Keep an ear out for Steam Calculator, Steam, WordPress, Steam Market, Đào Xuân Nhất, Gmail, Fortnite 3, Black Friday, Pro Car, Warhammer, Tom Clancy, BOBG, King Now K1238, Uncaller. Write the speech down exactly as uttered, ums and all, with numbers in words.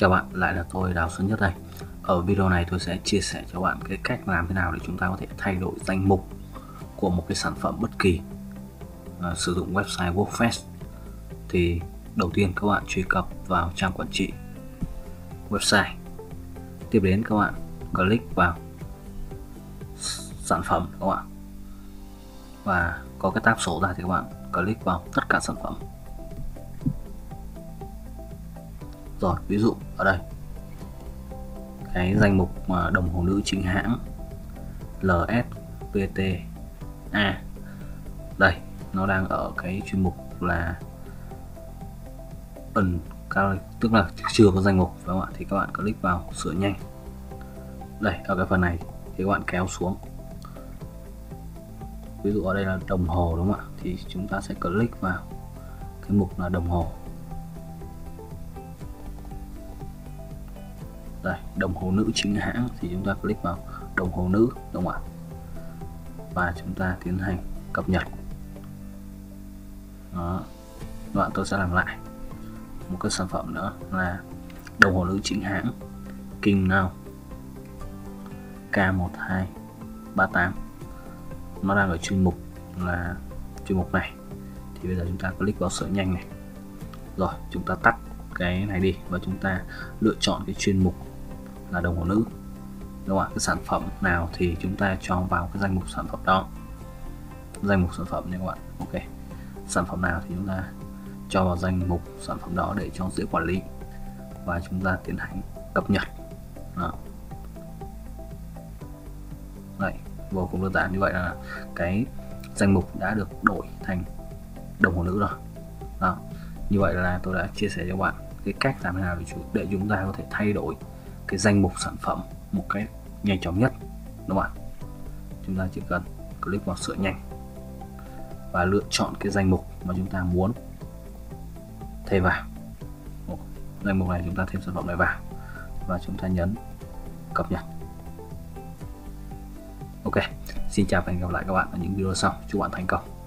Chào bạn, lại là tôi Đào Xuân Nhất đây. Ở video này tôi sẽ chia sẻ cho bạn cái cách làm thế nào để chúng ta có thể thay đổi danh mục của một cái sản phẩm bất kỳ à, sử dụng website WordPress. Thì đầu tiên các bạn truy cập vào trang quản trị website. Tiếp đến các bạn click vào sản phẩm các bạn. Và có cái tab sổ ra thì các bạn click vào tất cả sản phẩm. Rồi, ví dụ ở đây cái danh mục đồng hồ nữ chính hãng L S V T A đây, nó đang ở cái chuyên mục là Uncaller, tức là chưa có danh mục, phải không ạ? Thì các bạn click vào sửa nhanh. Đây, ở cái phần này thì các bạn kéo xuống. Ví dụ ở đây là đồng hồ, đúng không ạ? Thì chúng ta sẽ click vào cái mục là đồng hồ. Đây, đồng hồ nữ chính hãng thì chúng ta click vào đồng hồ nữ, đúng không ạ? Và chúng ta tiến hành cập nhật. Đó. Các bạn, tôi sẽ làm lại một cái sản phẩm nữa là đồng hồ nữ chính hãng King Now K một hai ba tám. Nó đang ở chuyên mục là chuyên mục này. Thì bây giờ chúng ta click vào sửa nhanh này. Rồi, chúng ta tắt cái này đi và chúng ta lựa chọn cái chuyên mục là đồng hồ nữ, đúng không ạ? Cái sản phẩm nào thì chúng ta cho vào cái danh mục sản phẩm đó, danh mục sản phẩm nha các bạn. Ok, sản phẩm nào thì chúng ta cho vào danh mục sản phẩm đó để cho dễ quản lý, và chúng ta tiến hành cập nhật. Đó. Đấy, vô cùng đơn giản. Như vậy là cái danh mục đã được đổi thành đồng hồ nữ rồi. Đó. Như vậy là tôi đã chia sẻ cho bạn cái cách làm thế nào để chúng ta có thể thay đổi cái danh mục sản phẩm một cách nhanh chóng nhất, đúng không ạ? Chúng ta chỉ cần click vào sửa nhanh và lựa chọn cái danh mục mà chúng ta muốn thêm vào. Danh mục này chúng ta thêm sản phẩm này vào và chúng ta nhấn cập nhật. Ok, xin chào và hẹn gặp lại các bạn ở những video sau. Chúc bạn thành công.